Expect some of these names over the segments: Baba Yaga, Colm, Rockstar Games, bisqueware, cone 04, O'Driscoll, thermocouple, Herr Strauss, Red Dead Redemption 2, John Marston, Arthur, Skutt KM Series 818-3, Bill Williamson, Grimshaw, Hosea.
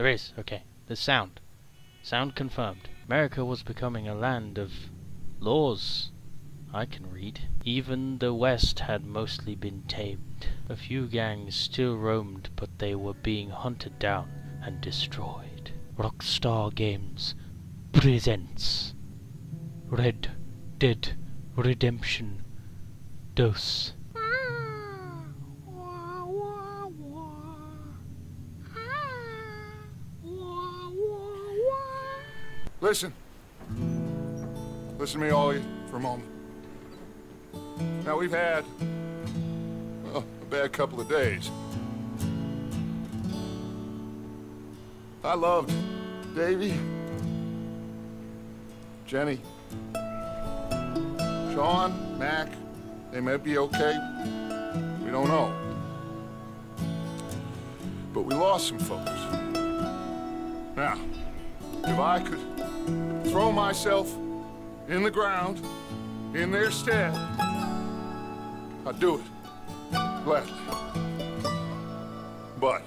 There is. Okay. There's sound. Sound confirmed. America was becoming a land of laws. I can read. Even the West had mostly been tamed. A few gangs still roamed, but they were being hunted down and destroyed. Rockstar Games presents Red Dead Redemption 2. Listen. Listen to me, all you, for a moment. Now, we've had, well, a bad couple of days. I loved Davy, Jenny, Sean, Mac. They might be okay. We don't know. But we lost some folks. Now, if I could throw myself in the ground, in their stead, I'd do it, gladly. But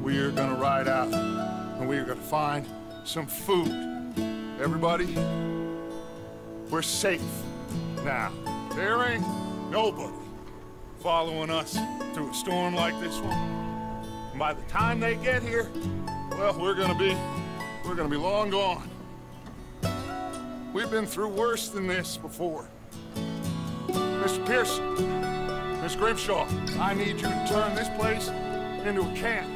we're gonna ride out, and we're gonna find some food. Everybody, we're safe now. There ain't nobody following us through a storm like this one. And by the time they get here, well, we're gonna be long gone. We've been through worse than this before. Mr. Pearson, Miss Grimshaw, I need you to turn this place into a camp.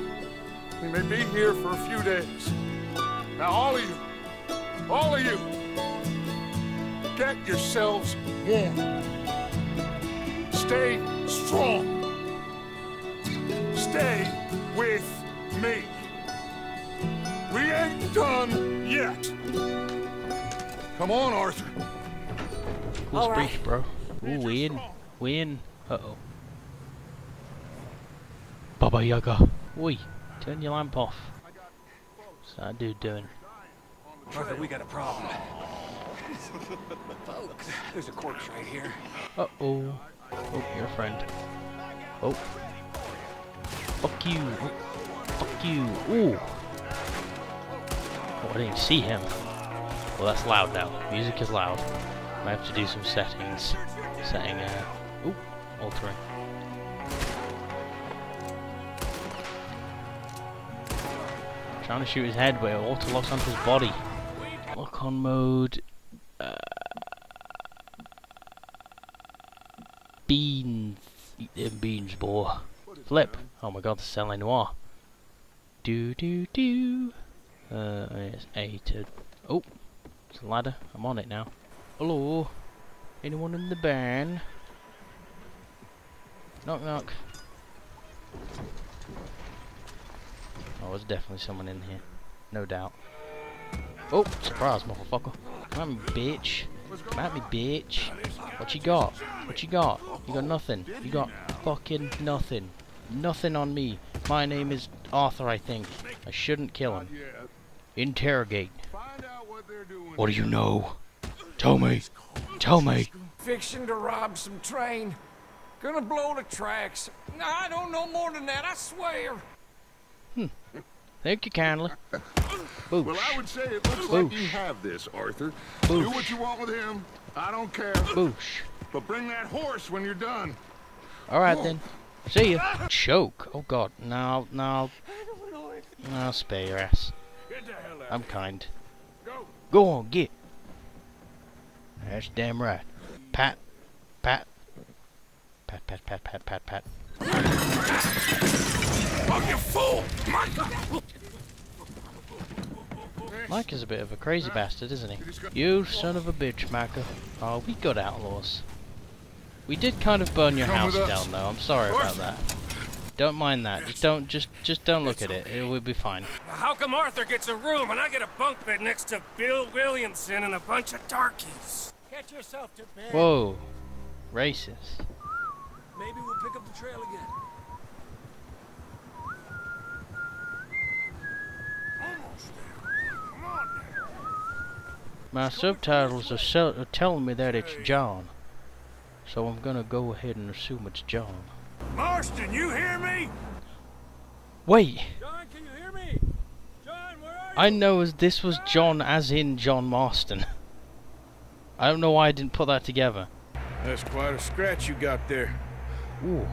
We may be here for a few days. Now, all of you, get yourselves warm. Stay strong. Stay with me. We ain't done yet. Come on, Arthur. Cool speech, bro. Ooh, we in. We in. Uh-oh. Baba Yaga. Oi, turn your lamp off. What's that dude doing? Arthur, we got a problem. Folks, there's a corpse right here. Uh-oh. Oh, your friend. Oh. Fuck you. Fuck you. Ooh. Oh, I didn't see him. Well, that's loud now. Music is loud. I have to do some settings. Setting, ooh, altering. I'm trying to shoot his head, but it auto-locks onto his body. Lock-on mode. Beans. Eat them beans, boy. Flip. Oh my god, the Celle Noir. Do. It's A to. Oh. It's a ladder. I'm on it now. Hello? Anyone in the barn? Knock knock. Oh, there's definitely someone in here. No doubt. Oh! Surprise, motherfucker. Come at me, bitch. Come at me, bitch. What you got? What you got? You got nothing. You got fucking nothing. Nothing on me. My name is Arthur, I think. I shouldn't kill him. Interrogate. What do you know? Tell me. Tell me. Fixing to rob some train. Gonna blow the tracks. No, I don't know more than that, I swear. Thank you kindly. Boosh. Well, I would say it looks like you have this, Arthur. Boosh. Do what you want with him. I don't care. Boosh. But bring that horse when you're done. Alright then. See ya. Choke. Oh god. No. I'll spare your ass. I'm kind. Go on, get. That's damn right. Pat. Pat. Pat. Oh, you fool! Micah! Mike is a bit of a crazy bastard, isn't he? You son of a bitch, Micah. Oh, we got outlaws. We did kind of burn your house down, though. I'm sorry about that. Don't mind that. Just don't look at it. It will be fine. How come Arthur gets a room and I get a bunk bed next to Bill Williamson and a bunch of darkies? Get yourself to bed. Whoa, racist. Maybe we'll pick up the trail again. Almost there. Come on there. My subtitles are telling me that it's John, so I'm gonna go ahead and assume it's John. Marston, you hear me? Wait. John, can you hear me? John, where are you? I know this was John as in John Marston. I don't know why I didn't put that together. That's quite a scratch you got there. Ooh.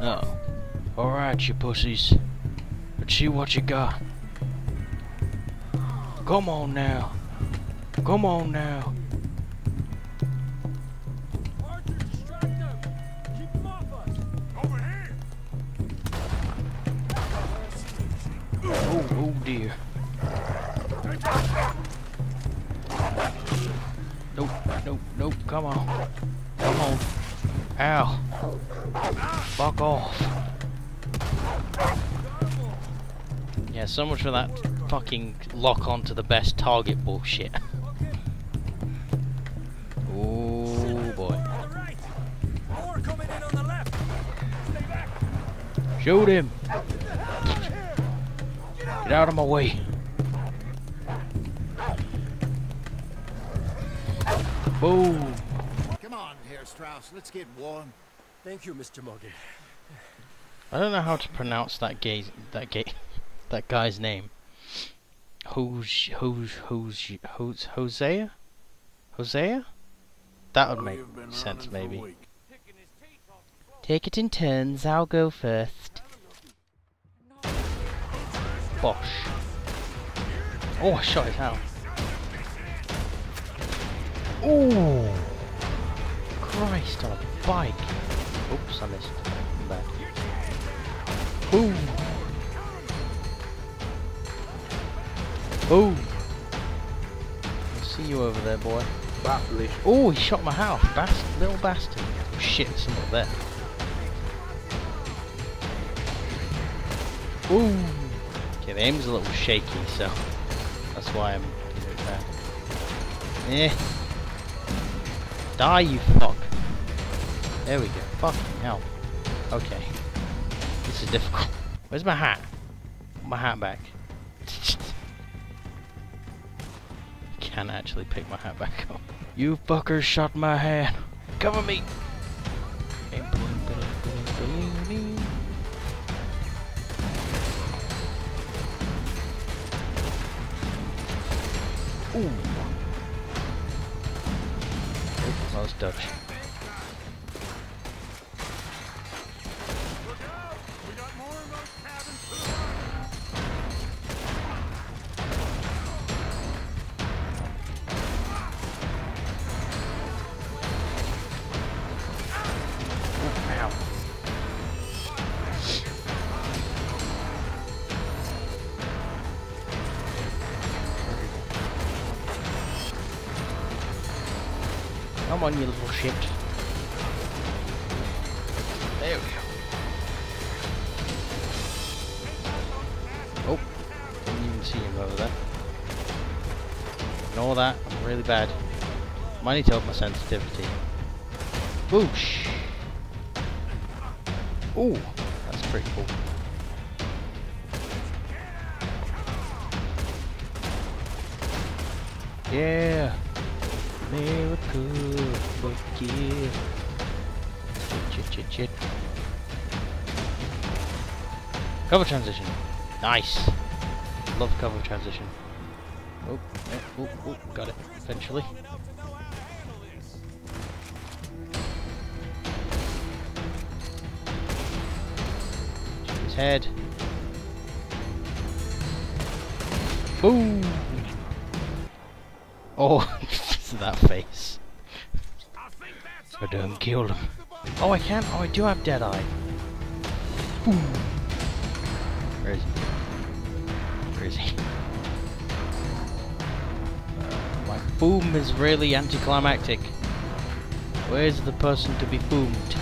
Oh. Alright, you pussies. Let's see what you got. Come on now. Come on now. Arthur, strike them. Keep them off us. Over here. Oh dear. Nope, nope, nope. Come on. Come on. Ow. Fuck off. Yeah, so much for that fucking lock onto the best target bullshit. Oh boy. Shoot him! Get out of my way. Boom! Come on, Herr Strauss, let's get warm. Thank you, Mr. Morgan. I don't know how to pronounce that guy's name. Hosea? Hosea? That would make sense, maybe. Take it in turns, I'll go first. Bosh. Oh, I shot it out. Ooh! Christ, on a bike. Oops, I missed. Bad. Boom! Boom! I see you over there, boy. Oh, he shot my house. Little bastard. Oh, shit, someone up there. Ooh! Okay, the aim's a little shaky, so that's why I'm doing that. Eh. Die, you fuck. There we go. Fucking hell. Okay. This is difficult. Where's my hat? Put my hat back. Can't actually pick my hat back up. You fuckers shot my hat. Cover me. Ooh. I was Dutch. Come on, you little shit. There we go. Oh, didn't even see him over there. Ignore that, I'm really bad. Might need to help my sensitivity. Boosh! Ooh, that's pretty cool. Yeah! Miracle, fuck you. Shit. Cover transition. Nice. Love cover transition. Oh, got it. Eventually. Shoot his head. Boom. Oh. That face. I don't kill him. Oh, I can. Oh, I do have dead eye. Boom. Where is he? My boom is really anticlimactic. Where's the person to be boomed?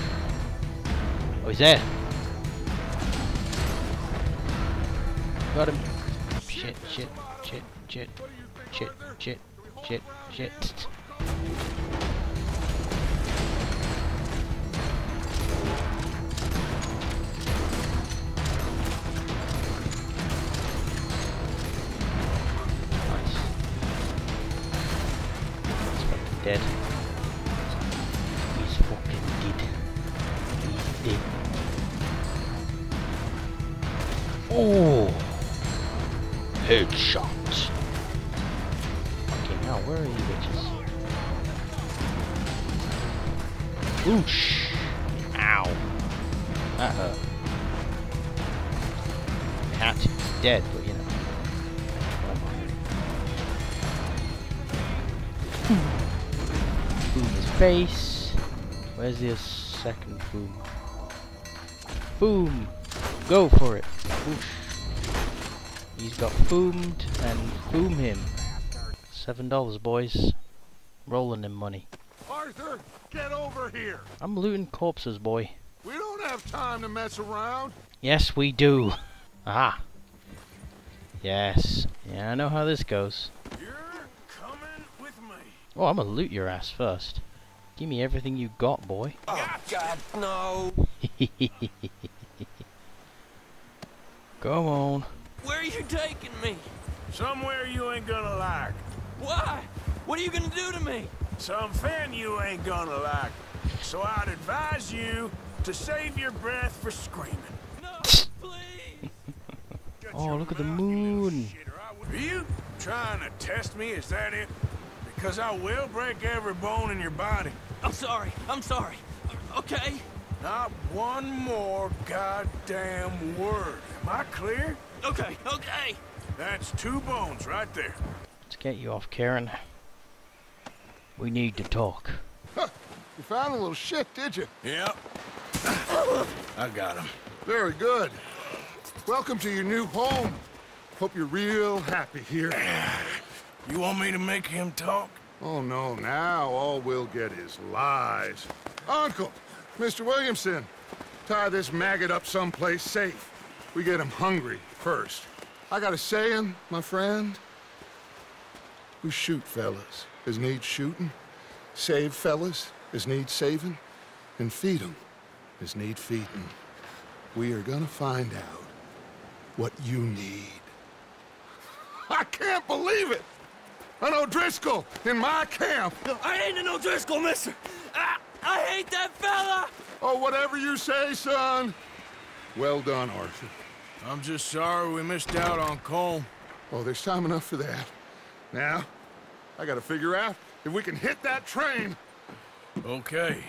Oh, he's there. Got him. Shit. Shit. Nice. Let's dead. He's fucking dead. He's dead. Oh! Headshot. Okay, now where are you bitches? Oosh! Ow! That hurt. Cat is dead, but you know. Boom his face. Where's the second boom? Boom! Go for it! Oosh. He's got boomed and boom him. $7 boys. Rolling in money. Arthur, get over here! I'm looting corpses, boy. We don't have time to mess around. Yes, we do. Aha! Yes. Yeah, I know how this goes. You're coming with me. Oh, I'm gonna loot your ass first. Give me everything you got, boy. Oh, God, no! Come on. Where are you taking me? Somewhere you ain't gonna like. Why? What are you gonna do to me? Something you ain't gonna like. So I'd advise you to save your breath for screaming. Oh, look at the moon! Are you trying to test me? Is that it? Because I will break every bone in your body. I'm sorry. I'm sorry. Okay? Not one more goddamn word. Am I clear? Okay, okay! That's 2 bones right there. Let's get you off, Karen. We need to talk. Huh. You found a little shit, did you? Yep. I got him. Very good. Welcome to your new home. Hope you're real happy here. You want me to make him talk? Oh no, now all we'll get is lies. Uncle, Mr. Williamson, tie this maggot up someplace safe. We get him hungry first. I got a saying, my friend. We shoot fellas as need shooting, save fellas as need saving, and feed 'em as need feeding. We are gonna find out what you need. I can't believe it! An O'Driscoll in my camp! No, I ain't an O'Driscoll, mister! I hate that fella! Oh, whatever you say, son. Well done, Arthur. I'm just sorry we missed out on Colm. Oh, there's time enough for that. Now, I gotta figure out if we can hit that train. Okay.